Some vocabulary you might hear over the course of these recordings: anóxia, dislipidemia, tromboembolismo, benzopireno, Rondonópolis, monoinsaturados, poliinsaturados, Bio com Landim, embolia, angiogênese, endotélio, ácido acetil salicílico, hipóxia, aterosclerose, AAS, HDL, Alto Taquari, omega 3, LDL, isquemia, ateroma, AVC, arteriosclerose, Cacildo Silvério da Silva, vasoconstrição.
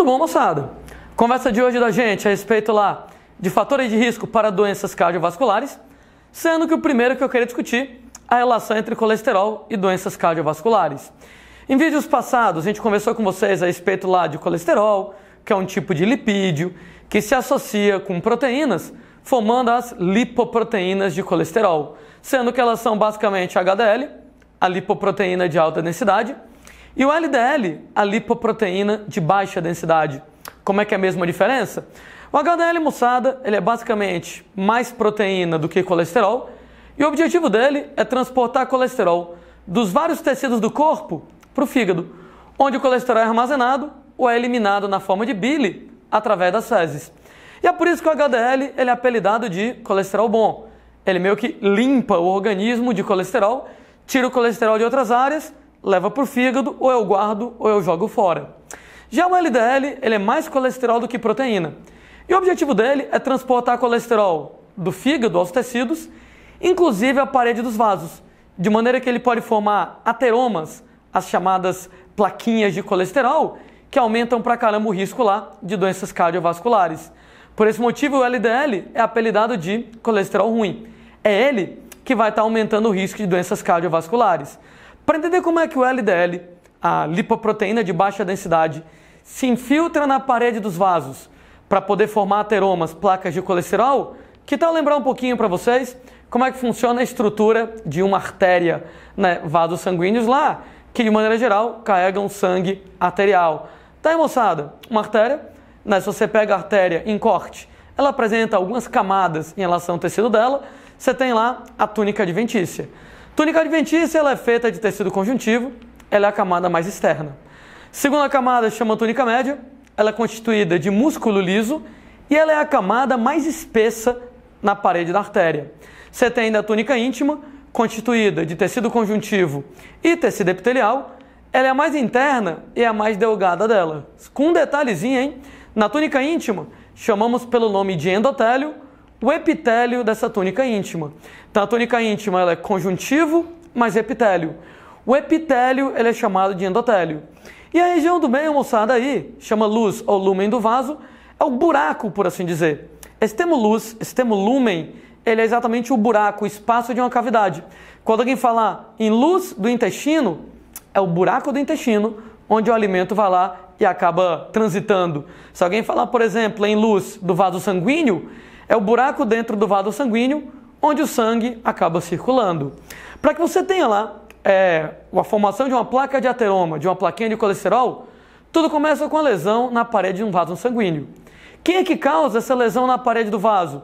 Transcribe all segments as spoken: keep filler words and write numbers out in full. Tudo bom, moçada? Conversa de hoje da gente a respeito lá de fatores de risco para doenças cardiovasculares, sendo que o primeiro que eu queria discutir é a relação entre colesterol e doenças cardiovasculares. Em vídeos passados, a gente conversou com vocês a respeito lá de colesterol, que é um tipo de lipídio que se associa com proteínas, formando as lipoproteínas de colesterol, sendo que elas são basicamente a H D L, a lipoproteína de alta densidade, e o L D L, a lipoproteína de baixa densidade. Como é que é a mesma diferença? O H D L, moçada, ele é basicamente mais proteína do que colesterol, e o objetivo dele é transportar colesterol dos vários tecidos do corpo para o fígado, onde o colesterol é armazenado ou é eliminado na forma de bile através das fezes. E é por isso que o H D L ele é apelidado de colesterol bom. Ele meio que limpa o organismo de colesterol, tira o colesterol de outras áreas, leva para o fígado, ou eu guardo ou eu jogo fora. Já o L D L ele é mais colesterol do que proteína. E o objetivo dele é transportar colesterol do fígado aos tecidos, inclusive à parede dos vasos, de maneira que ele pode formar ateromas, as chamadas plaquinhas de colesterol, que aumentam pra caramba o risco lá de doenças cardiovasculares. Por esse motivo, o L D L é apelidado de colesterol ruim. É ele que vai estar aumentando o risco de doenças cardiovasculares. Para entender como é que o L D L, a lipoproteína de baixa densidade, se infiltra na parede dos vasos para poder formar ateromas, placas de colesterol, que tal lembrar um pouquinho para vocês como é que funciona a estrutura de uma artéria, né? Vasos sanguíneos lá, que de maneira geral carregam sangue arterial. Tá aí, moçada? Uma artéria, né? Se você pega a artéria em corte, ela apresenta algumas camadas em relação ao tecido dela. Você tem lá a túnica adventícia. Túnica adventícia ela é feita de tecido conjuntivo, ela é a camada mais externa. Segunda camada chama túnica média, ela é constituída de músculo liso e ela é a camada mais espessa na parede da artéria. Você tem ainda a túnica íntima, constituída de tecido conjuntivo e tecido epitelial, ela é a mais interna e a mais delgada dela. Com um detalhezinho, hein? Na túnica íntima, chamamos pelo nome de endotélio o epitélio dessa túnica íntima. Então, a túnica íntima ela é conjuntivo mais epitélio. O epitélio ele é chamado de endotélio. E a região do meio, moçada, aí, chama luz ou lumen do vaso, é o buraco, por assim dizer. Esse termo luz, esse termo lumen, ele é exatamente o buraco, o espaço de uma cavidade. Quando alguém falar em luz do intestino, é o buraco do intestino onde o alimento vai lá e acaba transitando. Se alguém falar, por exemplo, em luz do vaso sanguíneo, é o buraco dentro do vaso sanguíneo onde o sangue acaba circulando. Para que você tenha lá é, a formação de uma placa de ateroma, de uma plaquinha de colesterol, tudo começa com a lesão na parede de um vaso sanguíneo. Quem é que causa essa lesão na parede do vaso?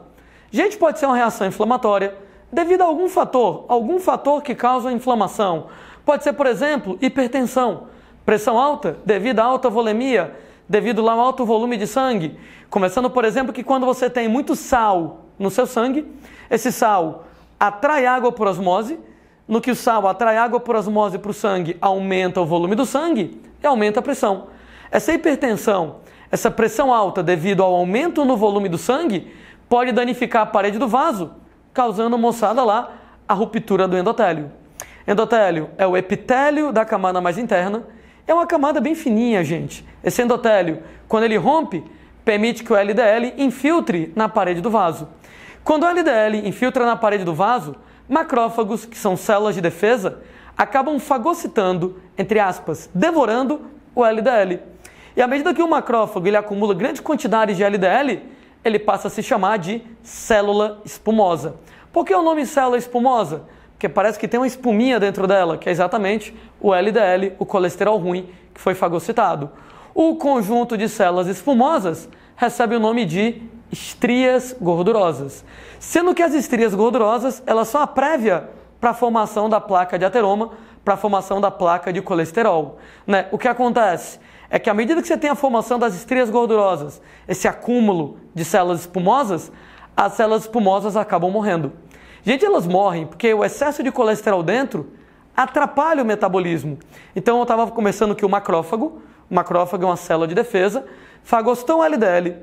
Gente, pode ser uma reação inflamatória devido a algum fator, algum fator que causa inflamação. Pode ser, por exemplo, hipertensão, pressão alta devido à alta volemia, devido lá ao alto volume de sangue. Começando, por exemplo, que quando você tem muito sal no seu sangue, esse sal atrai água por osmose, no que o sal atrai água por osmose para o sangue, aumenta o volume do sangue e aumenta a pressão. Essa hipertensão, essa pressão alta devido ao aumento no volume do sangue, pode danificar a parede do vaso, causando, moçada, lá a ruptura do endotélio. Endotélio é o epitélio da camada mais interna, é uma camada bem fininha, gente. Esse endotélio, quando ele rompe, permite que o L D L infiltre na parede do vaso. Quando o L D L infiltra na parede do vaso, macrófagos, que são células de defesa, acabam fagocitando, entre aspas, devorando o L D L. E à medida que o macrófago ele acumula grandes quantidades de L D L, ele passa a se chamar de célula espumosa. Por que o nome célula espumosa? Porque parece que tem uma espuminha dentro dela, que é exatamente o L D L, o colesterol ruim, que foi fagocitado. O conjunto de células espumosas recebe o nome de estrias gordurosas, sendo que as estrias gordurosas elas são a prévia para a formação da placa de ateroma, para a formação da placa de colesterol, né? O que acontece é que à medida que você tem a formação das estrias gordurosas, esse acúmulo de células espumosas, as células espumosas acabam morrendo. Gente, elas morrem porque o excesso de colesterol dentro atrapalha o metabolismo. Então eu estava começando que o macrófago, o macrófago é uma célula de defesa, fagocitou o L D L,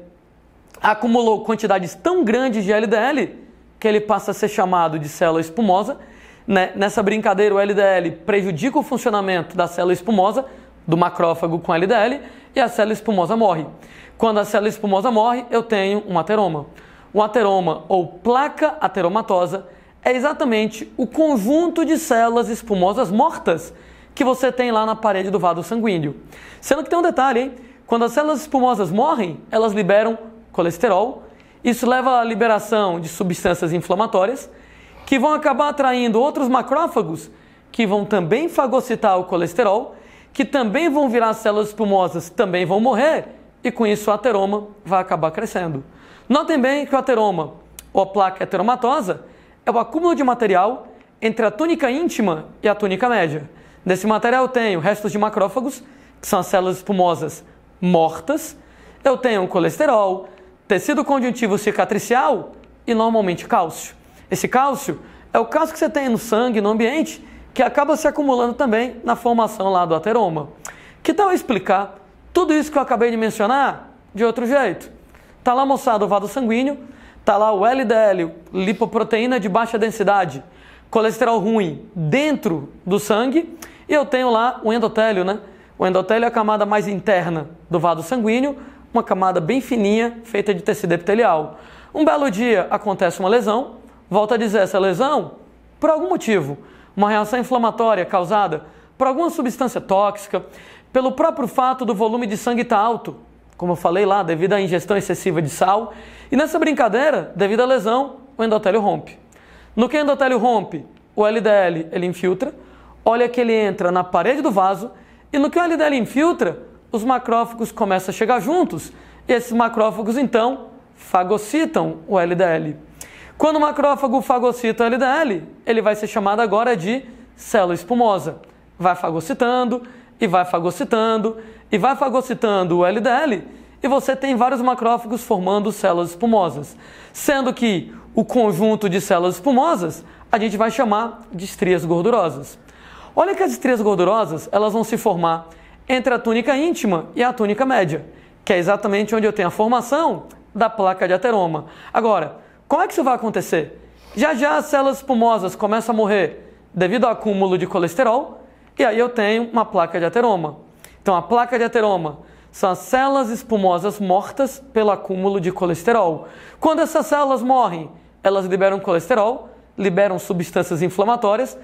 acumulou quantidades tão grandes de L D L que ele passa a ser chamado de célula espumosa, né? Nessa brincadeira o L D L prejudica o funcionamento da célula espumosa, do macrófago com L D L e a célula espumosa morre. Quando a célula espumosa morre, eu tenho um ateroma. Um ateroma ou placa ateromatosa é exatamente o conjunto de células espumosas mortas que você tem lá na parede do vaso sanguíneo. Sendo que tem um detalhe, hein? Quando as células espumosas morrem, elas liberam colesterol. Isso leva à liberação de substâncias inflamatórias que vão acabar atraindo outros macrófagos que vão também fagocitar o colesterol, que também vão virar células espumosas, também vão morrer e com isso o ateroma vai acabar crescendo. Notem bem que o ateroma, ou a placa ateromatosa, é o acúmulo de material entre a túnica íntima e a túnica média. Nesse material eu tenho restos de macrófagos, que são as células espumosas mortas, eu tenho colesterol, tecido conjuntivo cicatricial e normalmente cálcio. Esse cálcio é o cálcio que você tem no sangue, no ambiente, que acaba se acumulando também na formação lá do ateroma. Que tal eu explicar tudo isso que eu acabei de mencionar de outro jeito? Está lá, moçada, o vaso sanguíneo, está lá o L D L, lipoproteína de baixa densidade, colesterol ruim dentro do sangue, e eu tenho lá o endotélio, né? O endotélio é a camada mais interna do vaso sanguíneo, uma camada bem fininha, feita de tecido epitelial. Um belo dia acontece uma lesão, volto a dizer, essa lesão, por algum motivo, uma reação inflamatória causada por alguma substância tóxica, pelo próprio fato do volume de sangue estar alto, como eu falei lá, devido à ingestão excessiva de sal, e nessa brincadeira, devido à lesão, o endotélio rompe. No que o endotélio rompe, o L D L ele infiltra, olha que ele entra na parede do vaso, e no que o L D L infiltra, os macrófagos começam a chegar juntos, e esses macrófagos então fagocitam o L D L. Quando o macrófago fagocita o L D L, ele vai ser chamado agora de célula espumosa. Vai fagocitando, e vai fagocitando, e vai fagocitando o L D L, e você tem vários macrófagos formando células espumosas. Sendo que o conjunto de células espumosas, a gente vai chamar de estrias gordurosas. Olha que as estrias gordurosas, elas vão se formar entre a túnica íntima e a túnica média, que é exatamente onde eu tenho a formação da placa de ateroma. Agora, como é que isso vai acontecer? Já já as células espumosas começam a morrer devido ao acúmulo de colesterol, e aí eu tenho uma placa de ateroma. Então a placa de ateroma são as células espumosas mortas pelo acúmulo de colesterol. Quando essas células morrem, elas liberam colesterol, liberam substâncias inflamatórias,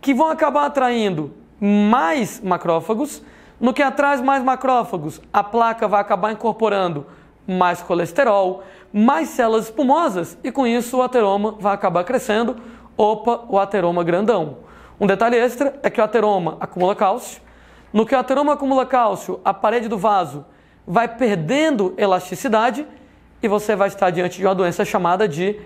que vão acabar atraindo mais macrófagos. No que atrai mais macrófagos, a placa vai acabar incorporando mais colesterol, mais células espumosas, e com isso o ateroma vai acabar crescendo. Opa, o ateroma grandão. Um detalhe extra é que o ateroma acumula cálcio. No que o ateroma acumula cálcio, a parede do vaso vai perdendo elasticidade e você vai estar diante de uma doença chamada de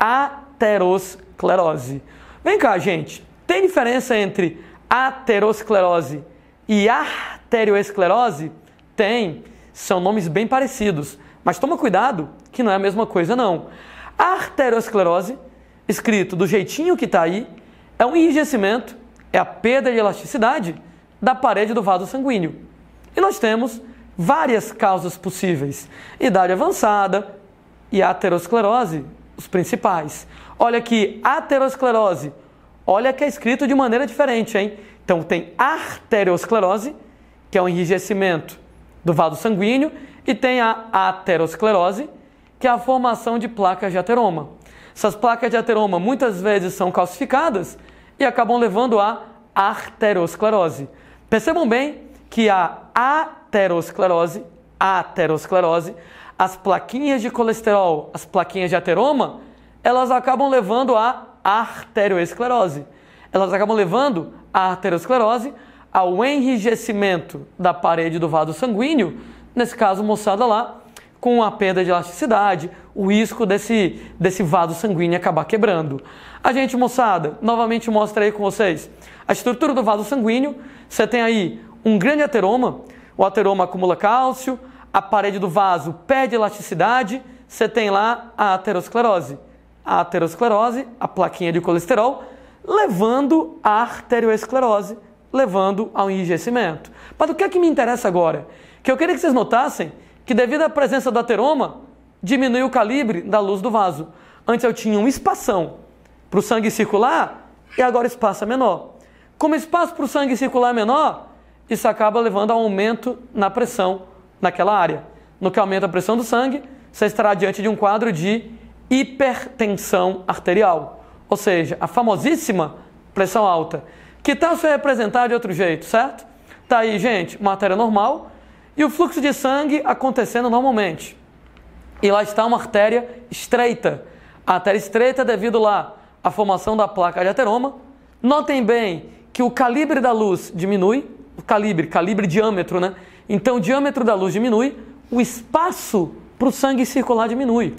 aterosclerose. Vem cá, gente. Tem diferença entre aterosclerose e arteriosclerose? Tem. São nomes bem parecidos. Mas toma cuidado que não é a mesma coisa, não. A arteriosclerose, escrito do jeitinho que está aí, é um enrijecimento, é a perda de elasticidade da parede do vaso sanguíneo. E nós temos várias causas possíveis. Idade avançada e aterosclerose, os principais. Olha aqui, aterosclerose. Olha que é escrito de maneira diferente, hein? Então tem arteriosclerose, que é um enrijecimento do vaso sanguíneo, e tem a aterosclerose, que é a formação de placas de ateroma. Essas placas de ateroma muitas vezes são calcificadas e acabam levando à arteriosclerose. Percebam bem que a aterosclerose, a aterosclerose, as plaquinhas de colesterol, as plaquinhas de ateroma, elas acabam levando à arteriosclerose. Elas acabam levando à arteriosclerose ao enrijecimento da parede do vaso sanguíneo, nesse caso, moçada lá, com a perda de elasticidade, o risco desse, desse vaso sanguíneo acabar quebrando. A gente, moçada, novamente mostra aí com vocês a estrutura do vaso sanguíneo. Você tem aí um grande ateroma, o ateroma acumula cálcio, a parede do vaso perde elasticidade, você tem lá a aterosclerose. A aterosclerose, a plaquinha de colesterol, levando à arteriosclerose, levando ao enrijecimento. Mas o que é que me interessa agora? Que eu queria que vocês notassem que devido à presença do ateroma, diminui o calibre da luz do vaso. Antes eu tinha um espação para o sangue circular e agora o espaço é menor. Como o espaço para o sangue circular é menor, Isso acaba levando a um aumento na pressão naquela área. No que aumenta a pressão do sangue, você estará diante de um quadro de hipertensão arterial, ou seja, a famosíssima pressão alta, que tal se representar de outro jeito, certo? Tá aí, gente, uma artéria normal e o fluxo de sangue acontecendo normalmente. E lá está uma artéria estreita. A artéria estreita é devido lá à formação da placa de ateroma. Notem bem que o calibre da luz diminui, o calibre, calibre diâmetro, né? Então o diâmetro da luz diminui, o espaço para o sangue circular diminui.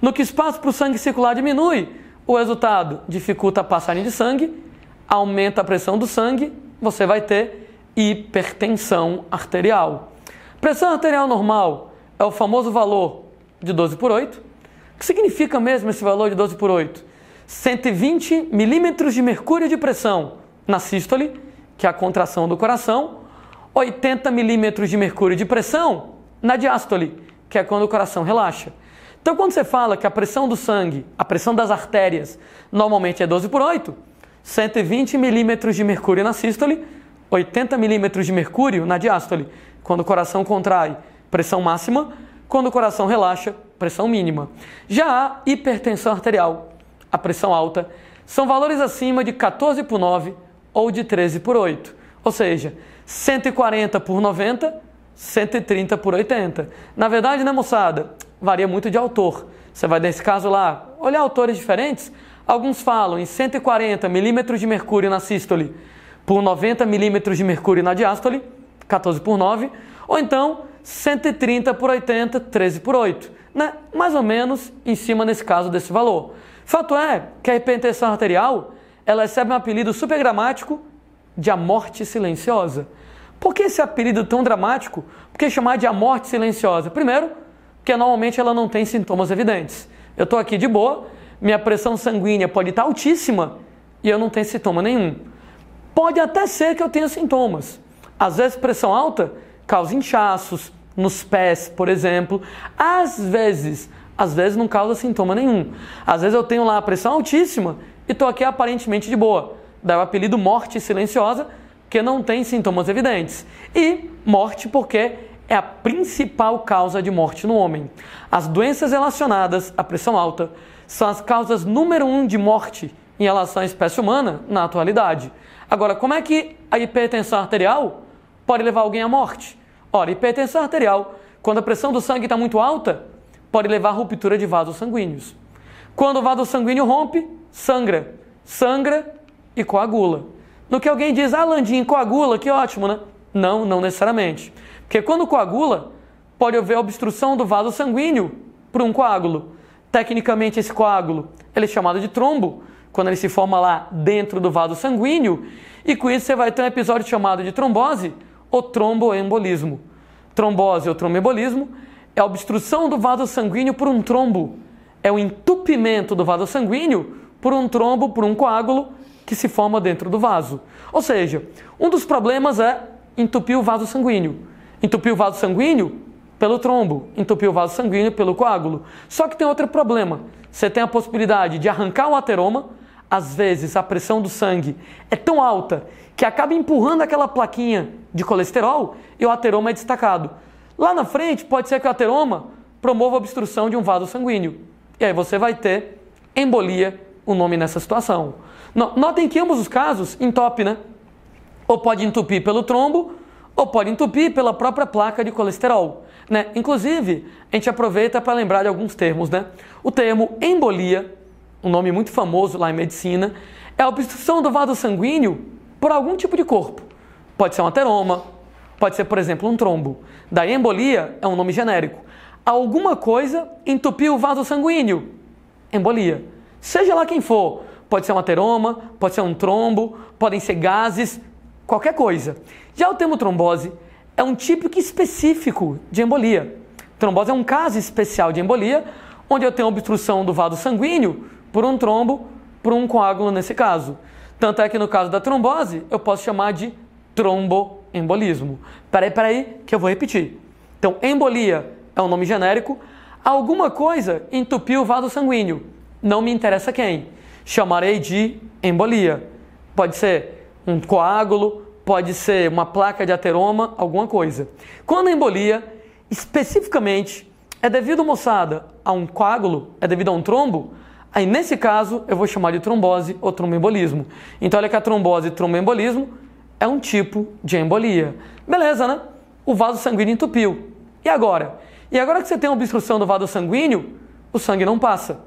No que o espaço para o sangue circular diminui, o resultado dificulta a passagem de sangue, aumenta a pressão do sangue, você vai ter hipertensão arterial. Pressão arterial normal é o famoso valor de doze por oito. O que significa mesmo esse valor de doze por oito? cento e vinte milímetros de mercúrio de pressão na sístole, que é a contração do coração, oitenta milímetros de mercúrio de pressão na diástole, que é quando o coração relaxa. Então, quando você fala que a pressão do sangue, a pressão das artérias, normalmente é doze por oito, cento e vinte milímetros de mercúrio na sístole, oitenta milímetros de mercúrio na diástole, quando o coração contrai, pressão máxima, quando o coração relaxa, pressão mínima. Já a hipertensão arterial, a pressão alta, são valores acima de quatorze por nove ou de treze por oito, ou seja, cento e quarenta por noventa, cento e trinta por oitenta. Na verdade, né, moçada, varia muito de autor. Você vai, nesse caso lá, olhar autores diferentes. Alguns falam em cento e quarenta milímetros de mercúrio na sístole por noventa milímetros de mercúrio na diástole, quatorze por nove, ou então cento e trinta por oitenta, treze por oito, né? Mais ou menos em cima, nesse caso, desse valor. Fato é que a hipertensão arterial, ela recebe um apelido super dramático de a morte silenciosa. Por que esse apelido tão dramático? Por que chamar de a morte silenciosa? Primeiro, porque normalmente ela não tem sintomas evidentes. Eu estou aqui de boa, minha pressão sanguínea pode estar altíssima e eu não tenho sintoma nenhum. Pode até ser que eu tenha sintomas. Às vezes pressão alta causa inchaços nos pés, por exemplo. Às vezes, às vezes não causa sintoma nenhum. Às vezes eu tenho lá a pressão altíssima e estou aqui aparentemente de boa. Daí o apelido morte silenciosa, porque não tem sintomas evidentes. E morte porque é a principal causa de morte no homem. As doenças relacionadas à pressão alta são as causas número um de morte em relação à espécie humana na atualidade. Agora, como é que a hipertensão arterial pode levar alguém à morte? Ora, hipertensão arterial, quando a pressão do sangue está muito alta, pode levar à ruptura de vasos sanguíneos. Quando o vaso sanguíneo rompe, sangra. Sangra e coagula. No que alguém diz, ah, Landim, coagula, que ótimo, né? Não, não necessariamente. Porque quando coagula, pode haver obstrução do vaso sanguíneo por um coágulo. Tecnicamente, esse coágulo ele é chamado de trombo, quando ele se forma lá dentro do vaso sanguíneo, e com isso você vai ter um episódio chamado de trombose ou tromboembolismo. Trombose ou tromboembolismo é a obstrução do vaso sanguíneo por um trombo, é o entupimento do vaso sanguíneo por um trombo, por um coágulo que se forma dentro do vaso. Ou seja, um dos problemas é entupir o vaso sanguíneo. Entupir o vaso sanguíneo pelo trombo, entupir o vaso sanguíneo pelo coágulo. Só que tem outro problema. Você tem a possibilidade de arrancar o ateroma. Às vezes a pressão do sangue é tão alta que acaba empurrando aquela plaquinha de colesterol e o ateroma é destacado. Lá na frente pode ser que o ateroma promova a obstrução de um vaso sanguíneo. E aí você vai ter embolia, o nome nessa situação. Notem que ambos os casos entope, né? Ou pode entupir pelo trombo, ou pode entupir pela própria placa de colesterol, né? Inclusive, a gente aproveita para lembrar de alguns termos, né? O termo embolia, um nome muito famoso lá em medicina, é a obstrução do vaso sanguíneo por algum tipo de corpo. Pode ser um ateroma, pode ser, por exemplo, um trombo. Daí embolia é um nome genérico. Alguma coisa entupiu o vaso sanguíneo, embolia. Seja lá quem for, pode ser um ateroma, pode ser um trombo, podem ser gases, qualquer coisa. Já o termo trombose é um tipo específico de embolia. Trombose é um caso especial de embolia, onde eu tenho obstrução do vaso sanguíneo por um trombo, por um coágulo nesse caso. Tanto é que no caso da trombose, eu posso chamar de tromboembolismo. Peraí, peraí, que eu vou repetir. Então, embolia é um nome genérico. Alguma coisa entupiu o vaso sanguíneo. Não me interessa quem. Chamarei de embolia. Pode ser um coágulo, pode ser uma placa de ateroma, alguma coisa. Quando a embolia, especificamente, é devido, moçada, a um coágulo, é devido a um trombo, aí nesse caso eu vou chamar de trombose ou tromboembolismo. Então olha que a trombose e tromboembolismo é um tipo de embolia. Beleza, né? O vaso sanguíneo entupiu. E agora? E agora que você tem uma obstrução do vaso sanguíneo, o sangue não passa.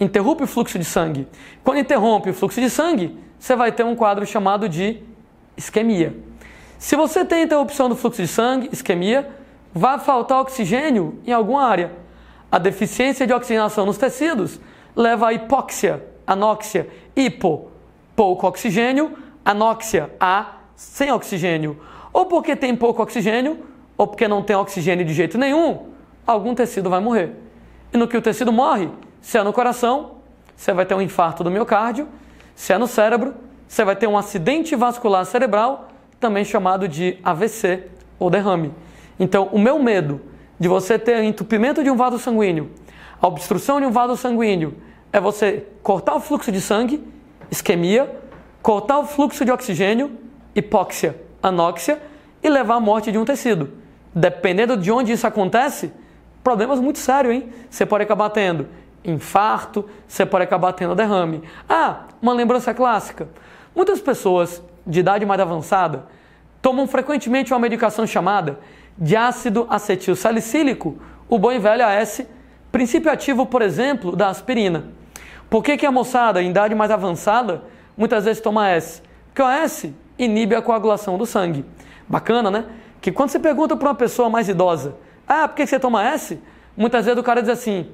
Interrompe o fluxo de sangue. Quando interrompe o fluxo de sangue, você vai ter um quadro chamado de isquemia. Se você tem interrupção do fluxo de sangue, isquemia, vai faltar oxigênio em alguma área. A deficiência de oxigenação nos tecidos leva a hipóxia, anóxia, hipo, pouco oxigênio, anóxia, a, sem oxigênio. Ou porque tem pouco oxigênio, ou porque não tem oxigênio de jeito nenhum, algum tecido vai morrer. E no que o tecido morre, se é no coração, você vai ter um infarto do miocárdio, se é no cérebro, você vai ter um acidente vascular cerebral, também chamado de A V C ou derrame. Então, o meu medo de você ter entupimento de um vaso sanguíneo, a obstrução de um vaso sanguíneo, é você cortar o fluxo de sangue, isquemia, cortar o fluxo de oxigênio, hipóxia, anóxia, e levar à morte de um tecido. Dependendo de onde isso acontece, problemas muito sérios, hein? Você pode acabar tendo infarto, você pode acabar tendo derrame. Ah, uma lembrança clássica. Muitas pessoas de idade mais avançada tomam frequentemente uma medicação chamada de ácido acetil salicílico, o bom e velho A S, princípio ativo, por exemplo, da aspirina. Por que que a moçada em idade mais avançada muitas vezes toma A S? Porque o A S inibe a coagulação do sangue. Bacana, né? Que quando você pergunta para uma pessoa mais idosa, ah, por que você toma A S? Muitas vezes o cara diz assim,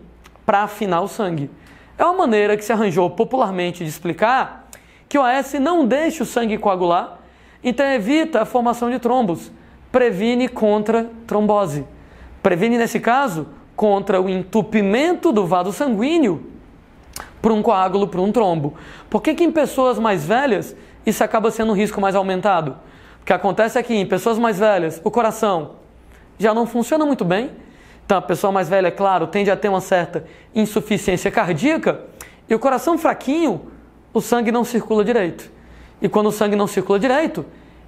para afinar o sangue. É uma maneira que se arranjou popularmente de explicar que o A S não deixa o sangue coagular, então evita a formação de trombos, previne contra trombose. Previne, nesse caso, contra o entupimento do vaso sanguíneo por um coágulo, por um trombo. Por que que em pessoas mais velhas isso acaba sendo um risco mais aumentado? O que acontece é que em pessoas mais velhas, o coração já não funciona muito bem. Então, a pessoa mais velha, é claro, tende a ter uma certa insuficiência cardíaca. E o coração fraquinho, o sangue não circula direito. E quando o sangue não circula direito,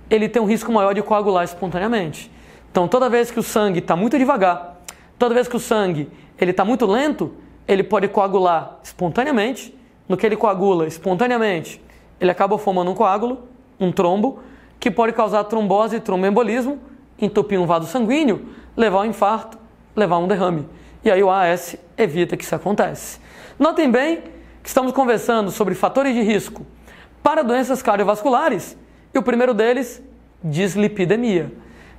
ele tem um risco maior de coagular espontaneamente. Então, toda vez que o sangue está muito devagar, toda vez que o sangue está muito lento, ele pode coagular espontaneamente. No que ele coagula espontaneamente, ele acaba formando um coágulo, um trombo, que pode causar trombose e tromboembolismo, entupir um vaso sanguíneo, levar um infarto, levar um derrame. E aí o A S evita que isso aconteça. Notem bem que estamos conversando sobre fatores de risco para doenças cardiovasculares e o primeiro deles, dislipidemia.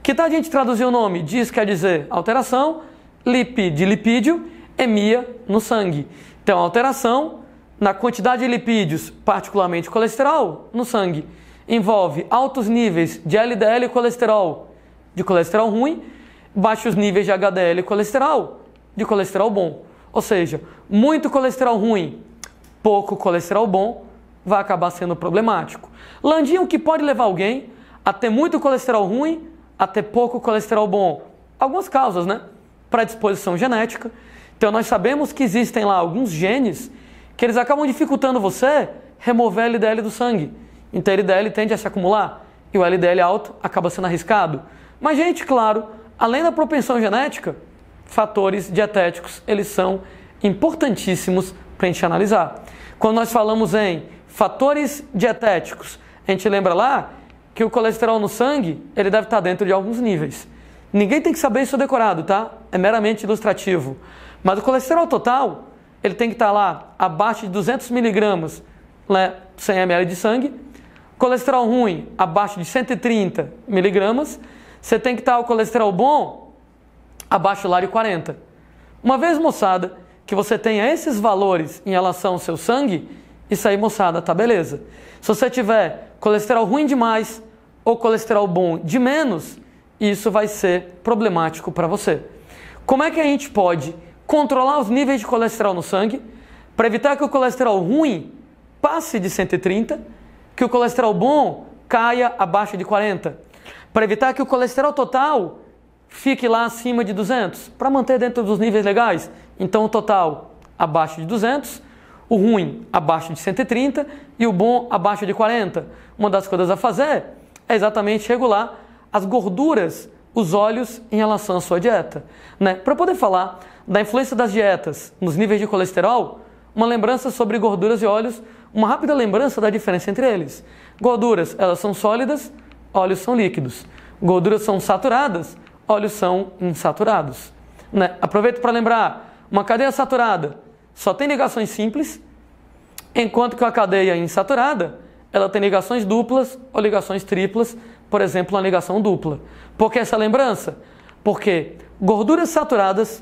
Que tal a gente traduzir o nome? Dis quer dizer alteração, lip de lipídio, emia no sangue. Então, alteração na quantidade de lipídios, particularmente colesterol, no sangue. Envolve altos níveis de L D L e colesterol, de colesterol ruim, baixos níveis de H D L e colesterol, de colesterol bom. Ou seja, muito colesterol ruim, pouco colesterol bom, vai acabar sendo problemático. Landinho que pode levar alguém a ter muito colesterol ruim, a ter pouco colesterol bom. Algumas causas, né? Predisposição genética. Então nós sabemos que existem lá alguns genes que eles acabam dificultando você remover L D L do sangue. Então, o L D L tende a se acumular e o L D L alto acaba sendo arriscado. Mas, gente, claro, além da propensão genética, fatores dietéticos, eles são importantíssimos para a gente analisar. Quando nós falamos em fatores dietéticos, a gente lembra lá que o colesterol no sangue, ele deve estar dentro de alguns níveis. Ninguém tem que saber isso decorado, tá? É meramente ilustrativo. Mas o colesterol total, ele tem que estar lá abaixo de duzentos miligramas, né, cem mililitros de sangue. Colesterol ruim, abaixo de cento e trinta miligramas. Você tem que estar o colesterol bom, abaixo lá de quarenta. Uma vez, moçada, que você tenha esses valores em relação ao seu sangue, isso aí, moçada, tá beleza. Se você tiver colesterol ruim demais ou colesterol bom de menos, isso vai ser problemático para você. Como é que a gente pode controlar os níveis de colesterol no sangue para evitar que o colesterol ruim passe de cento e trinta, que o colesterol bom caia abaixo de quarenta, para evitar que o colesterol total fique lá acima de duzentos, para manter dentro dos níveis legais? Então o total abaixo de duzentos, o ruim abaixo de cento e trinta e o bom abaixo de quarenta. Uma das coisas a fazer é exatamente regular as gorduras, os óleos em relação à sua dieta, né? Para poder falar da influência das dietas nos níveis de colesterol, uma lembrança sobre gorduras e óleos, uma rápida lembrança da diferença entre eles. Gorduras, elas são sólidas, óleos são líquidos. Gorduras são saturadas, óleos são insaturados, né? Aproveito para lembrar, uma cadeia saturada só tem ligações simples, enquanto que a cadeia insaturada, ela tem ligações duplas ou ligações triplas, por exemplo, uma ligação dupla. Por que essa lembrança? Porque gorduras saturadas,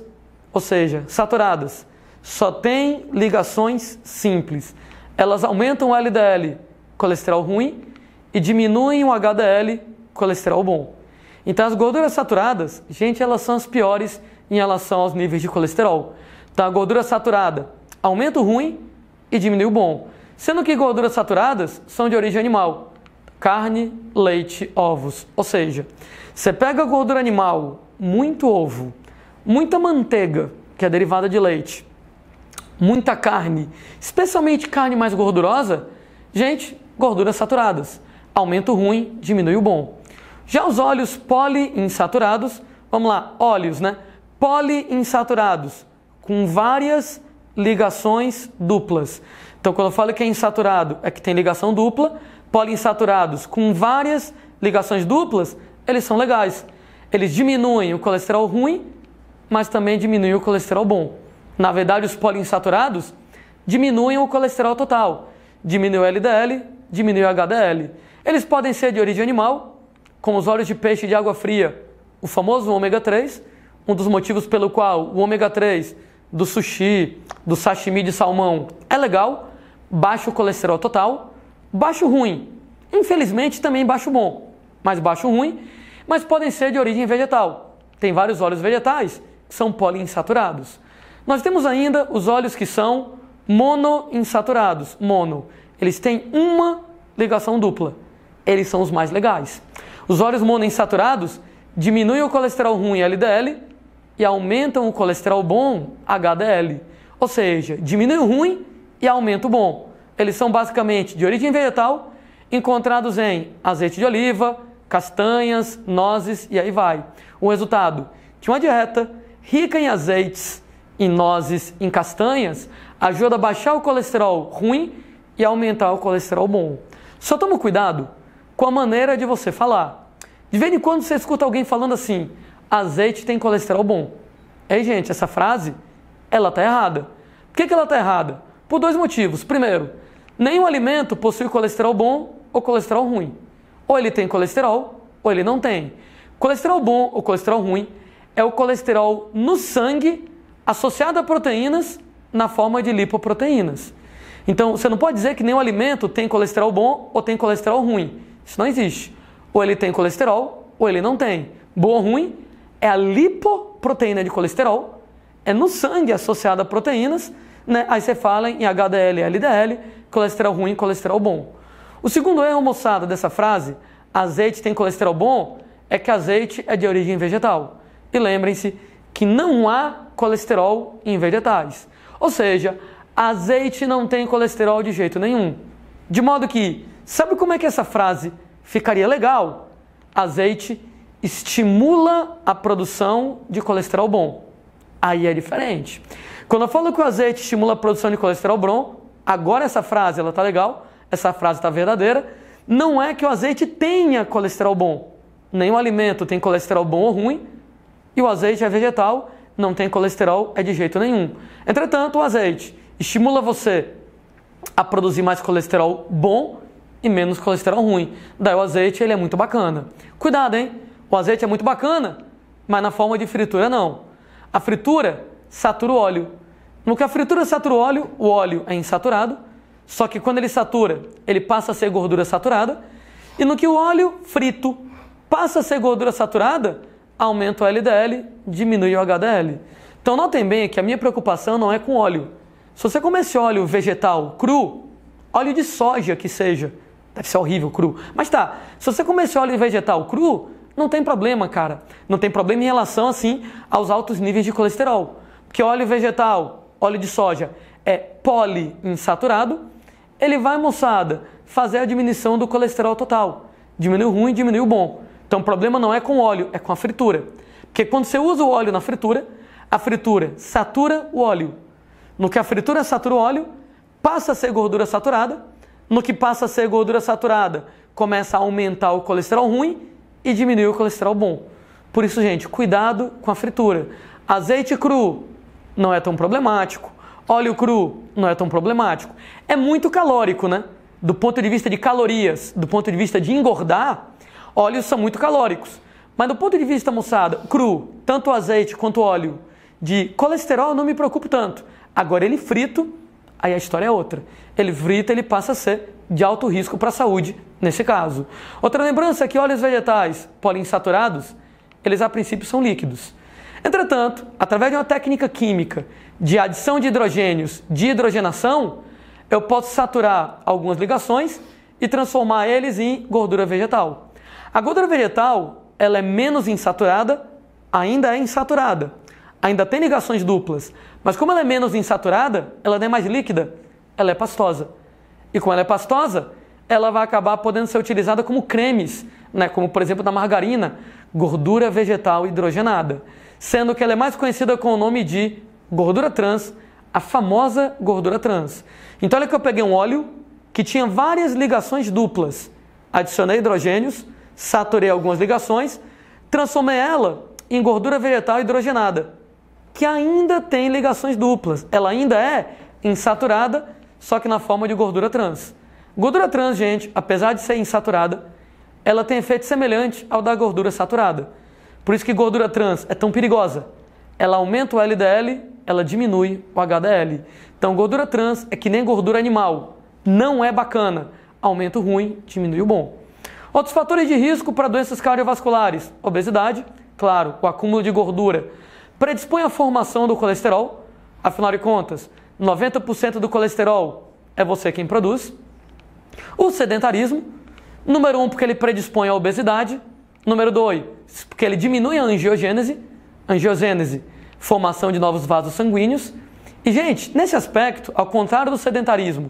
ou seja, saturadas, só tem ligações simples. Elas aumentam o L D L, colesterol ruim, e diminuem o H D L, colesterol bom. Então as gorduras saturadas, gente, elas são as piores em relação aos níveis de colesterol. Então a gordura saturada aumenta o ruim e diminui o bom. Sendo que gorduras saturadas são de origem animal. Carne, leite, ovos. Ou seja, você pega gordura animal, muito ovo, muita manteiga, que é derivada de leite, muita carne, especialmente carne mais gordurosa, gente, gorduras saturadas. Aumenta o ruim, diminui o bom. Já os óleos poliinsaturados, vamos lá, óleos, né? Poliinsaturados, com várias ligações duplas. Então, quando eu falo que é insaturado, é que tem ligação dupla. Poliinsaturados com várias ligações duplas, eles são legais. Eles diminuem o colesterol ruim, mas também diminuem o colesterol bom. Na verdade, os poliinsaturados diminuem o colesterol total. Diminui o L D L, diminui o H D L. Eles podem ser de origem animal, como os óleos de peixe de água fria, o famoso ômega três, um dos motivos pelo qual o ômega três do sushi, do sashimi de salmão é legal, baixo o colesterol total, baixo ruim, infelizmente também baixo bom, mas baixo ruim, mas podem ser de origem vegetal. Tem vários óleos vegetais que são poliinsaturados. Nós temos ainda os óleos que são monoinsaturados, mono. Eles têm uma ligação dupla. Eles são os mais legais. Os óleos monoinsaturados diminuem o colesterol ruim L D L e aumentam o colesterol bom H D L. Ou seja, diminui o ruim e aumenta o bom. Eles são basicamente de origem vegetal, encontrados em azeite de oliva, castanhas, nozes e aí vai. O resultado de uma dieta rica em azeites, em nozes, em castanhas, ajuda a baixar o colesterol ruim e aumentar o colesterol bom. Só toma cuidado com a maneira de você falar. De vez em quando você escuta alguém falando assim, azeite tem colesterol bom. Ei, gente, essa frase, ela tá errada. Por que que ela tá errada? Por dois motivos. Primeiro, nenhum alimento possui colesterol bom ou colesterol ruim. Ou ele tem colesterol, ou ele não tem. Colesterol bom ou colesterol ruim é o colesterol no sangue associado a proteínas na forma de lipoproteínas. Então, você não pode dizer que nenhum alimento tem colesterol bom ou tem colesterol ruim. Isso não existe. Ou ele tem colesterol, ou ele não tem. Bom ou ruim é a lipoproteína de colesterol, é no sangue associada a proteínas, né? Aí você fala em H D L, L D L, colesterol ruim, colesterol bom. O segundo erro, moçada, dessa frase, azeite tem colesterol bom, é que azeite é de origem vegetal. E lembrem-se que não há colesterol em vegetais. Ou seja, azeite não tem colesterol de jeito nenhum. De modo que, sabe como é que essa frase ficaria legal? Azeite estimula a produção de colesterol bom. Aí é diferente. Quando eu falo que o azeite estimula a produção de colesterol bom, agora essa frase ela tá legal, essa frase tá verdadeira, não é que o azeite tenha colesterol bom. Nenhum alimento tem colesterol bom ou ruim, e o azeite é vegetal, não tem colesterol, é de jeito nenhum. Entretanto, o azeite estimula você a produzir mais colesterol bom e menos colesterol ruim. Daí o azeite ele é muito bacana. Cuidado, hein? O azeite é muito bacana, mas na forma de fritura não. A fritura satura o óleo. No que a fritura satura o óleo, o óleo é insaturado, só que quando ele satura, ele passa a ser gordura saturada. E no que o óleo frito passa a ser gordura saturada, aumenta o L D L, diminui o H D L. Então notem bem que a minha preocupação não é com óleo. Se você comer esse óleo vegetal cru, óleo de soja que seja, deve ser horrível cru, mas tá, se você comer esse óleo vegetal cru, não tem problema, cara. Não tem problema em relação, assim, aos altos níveis de colesterol. Porque óleo vegetal, óleo de soja, é poliinsaturado, ele vai, moçada, fazer a diminuição do colesterol total. diminui o ruim, diminui o bom. Então o problema não é com o óleo, é com a fritura. Porque quando você usa o óleo na fritura, a fritura satura o óleo. No que a fritura satura o óleo, passa a ser gordura saturada. No que passa a ser gordura saturada, começa a aumentar o colesterol ruim e diminuir o colesterol bom. Por isso, gente, cuidado com a fritura. Azeite cru não é tão problemático. Óleo cru não é tão problemático. É muito calórico, né? Do ponto de vista de calorias, do ponto de vista de engordar, óleos são muito calóricos. Mas do ponto de vista, moçada, cru, tanto azeite quanto óleo de colesterol, eu não me preocupo tanto. Agora ele frito, aí a história é outra. Ele frito, ele passa a ser de alto risco para a saúde, nesse caso. Outra lembrança é que óleos vegetais poliinsaturados, eles a princípio são líquidos. Entretanto, através de uma técnica química de adição de hidrogênios, de hidrogenação, eu posso saturar algumas ligações e transformar eles em gordura vegetal. A gordura vegetal, ela é menos insaturada, ainda é insaturada, ainda tem ligações duplas, mas como ela é menos insaturada, ela não é mais líquida, ela é pastosa. E como ela é pastosa, ela vai acabar podendo ser utilizada como cremes, né? Como por exemplo da margarina, gordura vegetal hidrogenada, sendo que ela é mais conhecida com o nome de gordura trans, a famosa gordura trans. Então olha que eu peguei um óleo que tinha várias ligações duplas, adicionei hidrogênios, saturei algumas ligações, transformei ela em gordura vegetal hidrogenada, que ainda tem ligações duplas. Ela ainda é insaturada, só que na forma de gordura trans. Gordura trans, gente, apesar de ser insaturada, ela tem efeito semelhante ao da gordura saturada. Por isso que gordura trans é tão perigosa. Ela aumenta o L D L, ela diminui o H D L. Então gordura trans é que nem gordura animal. Não é bacana. Aumenta o ruim, diminui o bom. Outros fatores de risco para doenças cardiovasculares, obesidade, claro, o acúmulo de gordura, predispõe à formação do colesterol, afinal de contas, noventa por cento do colesterol é você quem produz. O sedentarismo, número um, porque ele predispõe à obesidade, número dois, porque ele diminui a angiogênese, angiogênese, formação de novos vasos sanguíneos. E, gente, nesse aspecto, ao contrário do sedentarismo,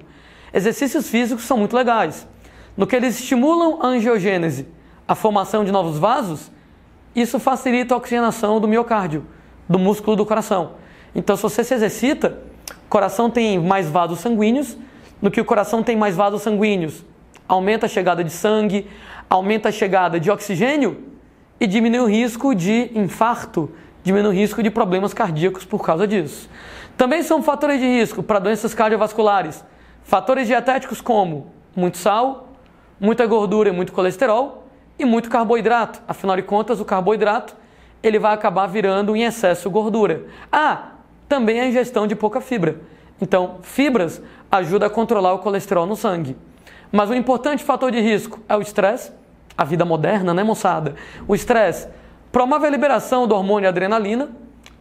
exercícios físicos são muito legais. No que eles estimulam a angiogênese, a formação de novos vasos, isso facilita a oxigenação do miocárdio, do músculo do coração. Então, se você se exercita, o coração tem mais vasos sanguíneos, no que o coração tem mais vasos sanguíneos, aumenta a chegada de sangue, aumenta a chegada de oxigênio e diminui o risco de infarto, diminui o risco de problemas cardíacos por causa disso. Também são fatores de risco para doenças cardiovasculares, fatores dietéticos como muito sal, muita gordura, muito colesterol e muito carboidrato. Afinal de contas, o carboidrato ele vai acabar virando em excesso gordura. Ah, também a ingestão de pouca fibra. Então, fibras ajudam a controlar o colesterol no sangue. Mas um importante fator de risco é o estresse, a vida moderna, né, moçada? O estresse promove a liberação do hormônio adrenalina.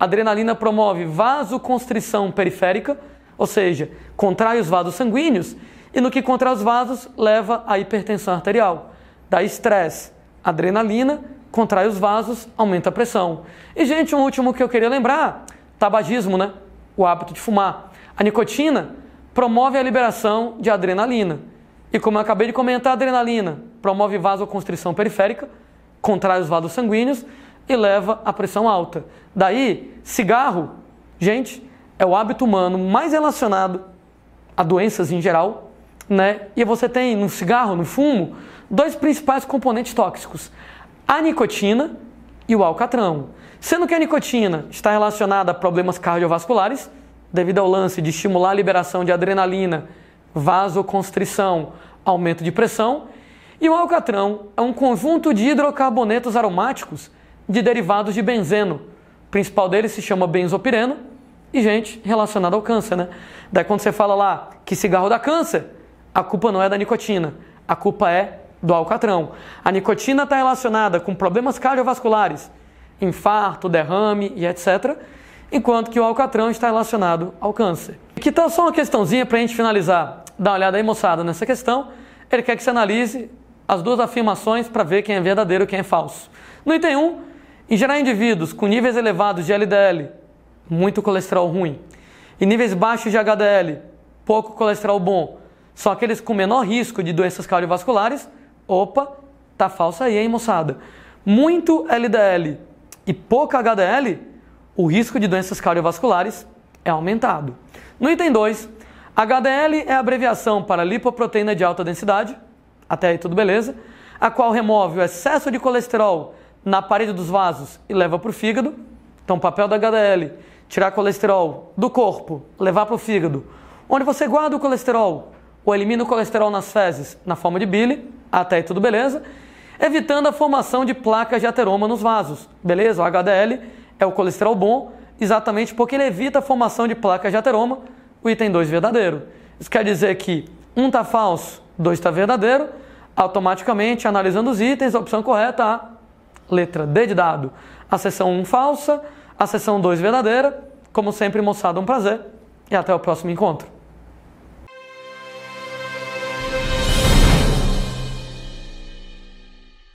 A adrenalina promove vasoconstrição periférica, ou seja, contrai os vasos sanguíneos. E no que contrai os vasos, leva à hipertensão arterial. Dá estresse, adrenalina, contrai os vasos, aumenta a pressão. E, gente, um último que eu queria lembrar, tabagismo, né? O hábito de fumar. A nicotina promove a liberação de adrenalina. E como eu acabei de comentar, a adrenalina promove vasoconstrição periférica, contrai os vasos sanguíneos e leva à pressão alta. Daí, cigarro, gente, é o hábito humano mais relacionado a doenças em geral, né? E você tem no cigarro, no fumo, dois principais componentes tóxicos, a nicotina e o alcatrão. Sendo que a nicotina está relacionada a problemas cardiovasculares, devido ao lance de estimular a liberação de adrenalina, vasoconstrição, aumento de pressão, e o alcatrão é um conjunto de hidrocarbonetos aromáticos de derivados de benzeno. O principal deles se chama benzopireno e, gente, relacionado ao câncer, né? Daí quando você fala lá que cigarro dá câncer, a culpa não é da nicotina, a culpa é do alcatrão. A nicotina está relacionada com problemas cardiovasculares, infarto, derrame e etcétera, enquanto que o alcatrão está relacionado ao câncer. E que tal só uma questãozinha para a gente finalizar? Dá uma olhada aí, moçada, nessa questão. Ele quer que você analise as duas afirmações para ver quem é verdadeiro e quem é falso. No item um, em geral indivíduos com níveis elevados de L D L, muito colesterol ruim, e níveis baixos de H D L, pouco colesterol bom, só aqueles com menor risco de doenças cardiovasculares, opa, Tá falso aí, hein, moçada? Muito L D L e pouco H D L, o risco de doenças cardiovasculares é aumentado. No item dois, H D L é a abreviação para lipoproteína de alta densidade, até aí tudo beleza, a qual remove o excesso de colesterol na parede dos vasos e leva para o fígado. Então o papel da H D L, tirar colesterol do corpo, levar para o fígado, onde você guarda o colesterol ou elimina o colesterol nas fezes na forma de bile, até aí tudo beleza, evitando a formação de placas de ateroma nos vasos, beleza? O H D L é o colesterol bom, exatamente porque ele evita a formação de placas de ateroma, o item dois verdadeiro. Isso quer dizer que um está falso, dois está verdadeiro, automaticamente, analisando os itens, a opção correta a letra D de dado. A seção um falsa, a seção dois verdadeira. Como sempre, moçada, um prazer e até o próximo encontro.